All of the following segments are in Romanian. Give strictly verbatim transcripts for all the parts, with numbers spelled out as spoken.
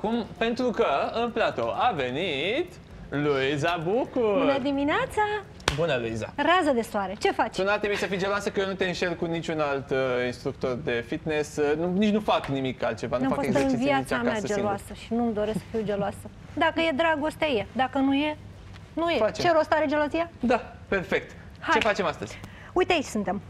Cum? Pentru că în platou a venit Luiza Bucur. Bună dimineața! Bună, Luiza! Rază de soare, ce faci? Tu n-ar trebui să fii geloasă că eu nu te înșel cu niciun alt uh, instructor de fitness. Nu, nici nu fac nimic altceva, nu, nu fac exerciții nici acasă. În viața mea geloasă singur. Și nu-mi doresc să fiu geloasă. Dacă e dragoste, e. Dacă nu e, nu e. Facem. Ce rost are gelozia? Da, perfect. Hai. Ce facem astăzi? Uite, aici suntem.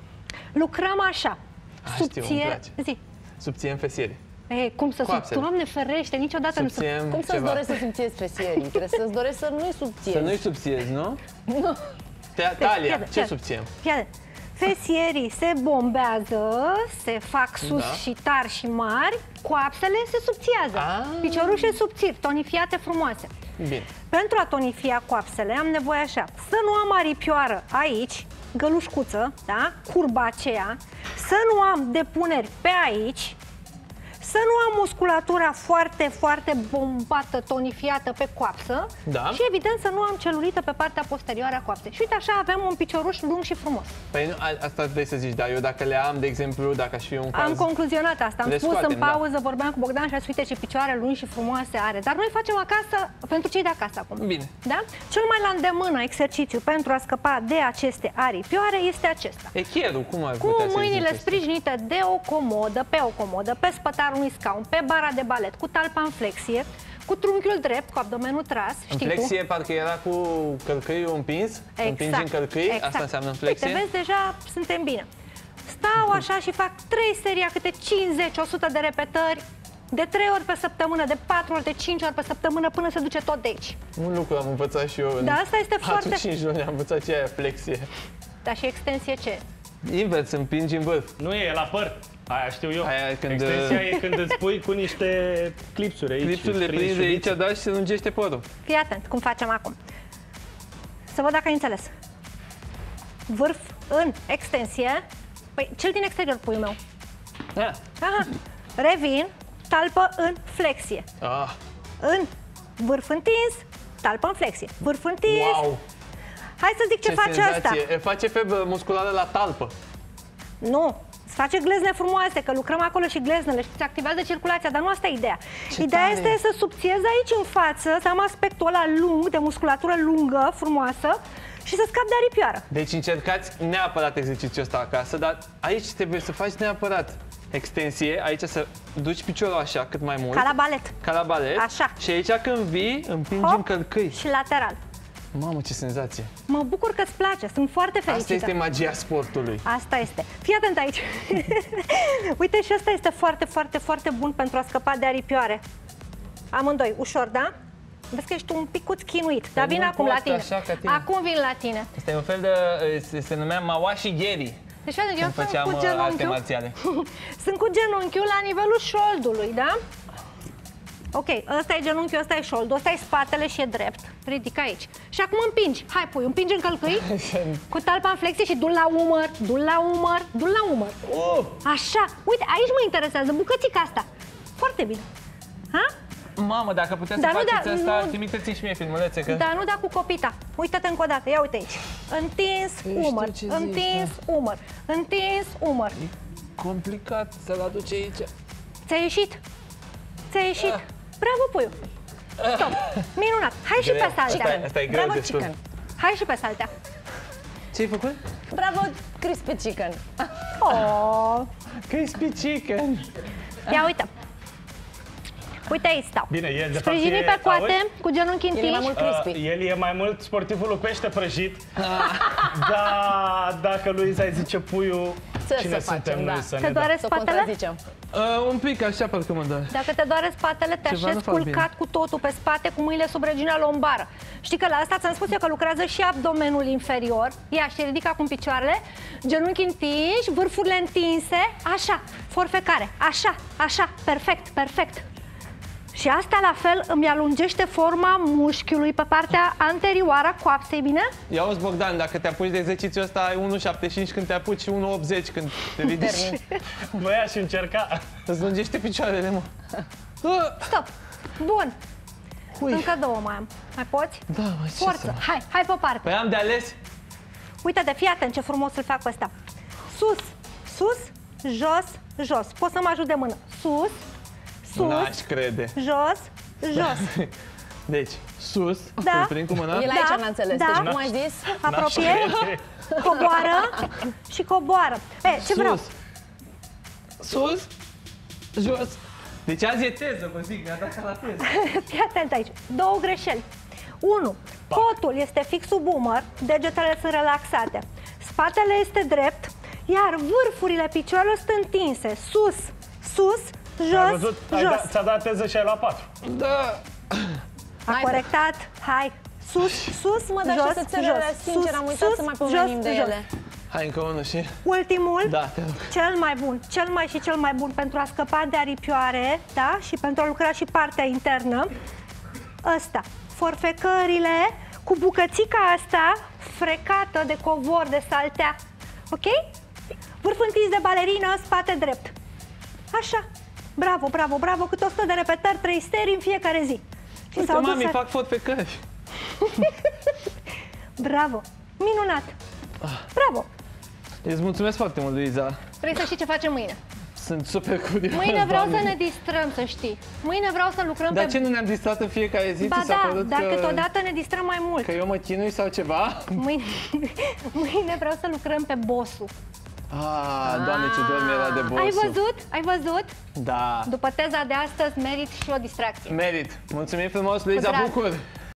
Lucrăm așa. A, subție, știu, zi. Subție în fesiere. Ei, cum să subții? Doamne ferește, niciodată subțiem nu subții. Cum să-ți dorești să subțiezi fesierii? Trebuie să-ți dorești să nu-i subțiezi. Să nu-i subțiezi, nu? Nu. Talia, ce fiadă. Subțiem? Fiadă. Fesierii se bombează, se fac sus da. Și tari și mari, coapsele se subțiază. Piciorușe subțiri, tonifiate frumoase. Bine. Pentru a tonifia coapsele am nevoie așa, să nu am aripioară aici, gălușcuță, da? Curba aceea, să nu am depuneri pe aici, să nu am musculatura foarte, foarte bombată, tonifiată pe coapsă da. Și evident să nu am celulită pe partea posterioară a coapsei. Și uite așa avem un picioruș lung și frumos. Păi nu, asta vrei să zici, dar eu dacă le am, de exemplu, dacă aș fi un caz... Am concluzionat asta, am spus scoatem, în pauză, da. Vorbeam cu Bogdan și a zis, uite ce picioare lungi și frumoase are. Dar noi facem acasă, pentru cei de acasă acum. Bine. Da? Cel mai la îndemână exercițiu pentru a scăpa de aceste aripioare este acesta. Echierul, cum ar putea cu mâinile sprijinite de o comodă, pe o comodă, pe spătarul unui scaun, pe bara de balet, cu talpa în flexie, cu trunchiul drept, cu abdomenul tras. În știi flexie, tu? Parcă era cu călcâiul împins, exact. Împingi în călcâi, exact. Asta înseamnă în flexie. Uite, vezi, deja suntem bine. Stau așa și fac trei serii, câte cincizeci la o sută de repetări, de trei ori pe săptămână, de patru ori, de cinci ori pe săptămână, până se duce tot de aici. Un lucru am învățat și eu în da, asta este patru cinci luni, am învățat ce aia flexie. Dar și extensie ce? Invers, împingi în vârf. Nu e, la păr. Aia știu eu. Aia când extensia de... e când îți pui cu niște clipsuri aici. Clipsurile prinzi de aici, da, și se lungește podul. Fii atent cum facem acum. Să văd dacă ai înțeles. Vârf în extensie. Păi cel din exterior puiul meu. Da. Aha. Revin, talpă în flexie. Ah. În vârf întins, talpă în flexie. Vârf întins. Wow. Hai să zic ce, ce face senzație. Asta. E face febră musculară la talpă. Nu. Îți face glezne frumoase, că lucrăm acolo și gleznele și se activează circulația, dar nu asta e ideea. Ce ideea tare. Este să subțiezi aici în față, să am aspectul ăla lung, de musculatură lungă, frumoasă și să scapi de aripioară. Deci încercați neapărat exercițiul ăsta acasă, dar aici trebuie să faci neapărat extensie, aici să duci piciorul așa cât mai mult. Ca la balet. Ca la balet. Așa. Și aici când vii, împingi hop, în călcâi. Și lateral. Mamă, ce senzație! Mă bucur că îți place, sunt foarte fericită. Asta este magia sportului. Asta este. Fii atent aici. Uite și asta este foarte, foarte, foarte bun pentru a scăpa de aripioare. Amândoi, ușor, da? Vezi că ești un picuț chinuit, dar vin acum la tine. Așa, tine. Acum vin la tine. Este un fel de... se, se numea Mawashi Geri. Deci, eu sunt cu genunchiul. Sunt cu genunchiul la nivelul șoldului, da? Ok, ăsta e genunchiul, ăsta e șoldul, ăsta e spatele și e drept. Ridică aici. Și acum împingi. Hai, pui, împingi în călcâi cu talpa în flexie și du-l la umăr, du-l la umăr, du-l la umăr. Oh! Așa. Uite, aici mă interesează bucățica asta. Foarte bine. Ha? Mamă, dacă puteți dar să faceți da, asta, nu... trimiteți-mi și mie filmulețe. Că... Dar nu da cu copita. Uită-te încă o dată. Ia uite aici. Întins, umăr, întins, umăr, întins, umăr. E complicat să-l aduce aici. Ți-a ieșit? Ți-a ieșit. Ah. Bravo, puiul! Stop! Minunat! Hai greu. Și pe saltea! Asta e, asta e greu. Bravo, chicken! Hai și pe saltea! Ce-ai făcut? Bravo, crispy chicken! Oh. Crispy chicken! Ia uite! Uite aici stau! Bine, el de sprijini fapt e... pe coate, auzi? Cu genunchi întinși. El e mai mult crispy. Uh, el e mai mult sportivul pește prăjit. Uh. Da, dacă Luiza îi zice puiul... Ce cine să facem, da. Să te doare da. Spatele? Uh, un pic, așa parcă mă doare. Dacă te doare spatele, te ceva așezi culcat bine. Cu totul pe spate, cu mâinile sub regiunea lombară. Știi că la asta ți-am spus eu că lucrează și abdomenul inferior. Ia și ridic acum picioarele, genunchi întinși, vârfurile întinse, așa, forfecare, așa, așa, perfect, perfect. Și asta la fel îmi alungește forma mușchiului pe partea anterioară a coapsei, bine? Ia auzi, Bogdan, dacă te apuci de exercițiul ăsta ai unu șaptezeci și cinci când te apuci și unu optzeci când te ridici. Băi, aș încerca. Îți lungește picioarele, mă. Stop! Bun! Ui. Încă două mai am. Mai poți? Da, mă, ce forță. Să... Hai, hai pe parte. Păi am de ales. Uite-te, fii atent ce frumos îl fac pe ăsta. Sus, sus, jos, jos. Poți să mă ajut de mână. Sus. Sus, crede. Jos, jos. Deci, sus, da. Îl prind cu mâna. El aici da. N-a înțeles, da. Deci cum ai zis? Apropie, coboară și coboară. E, ce vreau? Sus, jos. Deci azi e teză, vă zic, mi-a dat ca la teză. Fii atent aici, două greșeli. unu. Cotul este fix sub umăr, degetele sunt relaxate, spatele este drept, iar vârfurile picioarelor sunt întinse, sus, sus, jos, jos. Ți-a dat teză și ai luat patru. Da. A hai corectat, da. Hai, sus, sus, mă, dar jos, jos, jos, sincer, am uitat sus, să mai pomenim de jos. Ele. Hai încă unul și... Ultimul, da, te duc. Cel mai bun, cel mai și cel mai bun pentru a scăpa de aripioare, da? Și pentru a lucra și partea internă, ăsta. Forfecările cu bucățica asta frecată de covor, de saltea, ok? Vârf întins de balerină, spate drept. Așa, bravo, bravo, bravo, cât o sută de repetări, trei steri în fiecare zi. Uite, mami, fac forfecări. Bravo, minunat, bravo. Îți mulțumesc foarte mult, Luiza. Vrei să știi ce facem mâine? Sunt super curioasă. Mâine vreau să ne distrăm, să știi. Mâine vreau să lucrăm. Dar pe... ce nu ne-am distrat în fiecare zi? Ba da, dar că... câteodată ne distrăm mai mult. Că eu mă chinui sau ceva? Mâine, mâine vreau să lucrăm pe bossul. Ah, doamne, ce dor mi-era de bossul. Ai văzut? Ai văzut? Da. După teza de astăzi merit și o distracție. Merit. Mulțumim frumos, Luiza Bucur.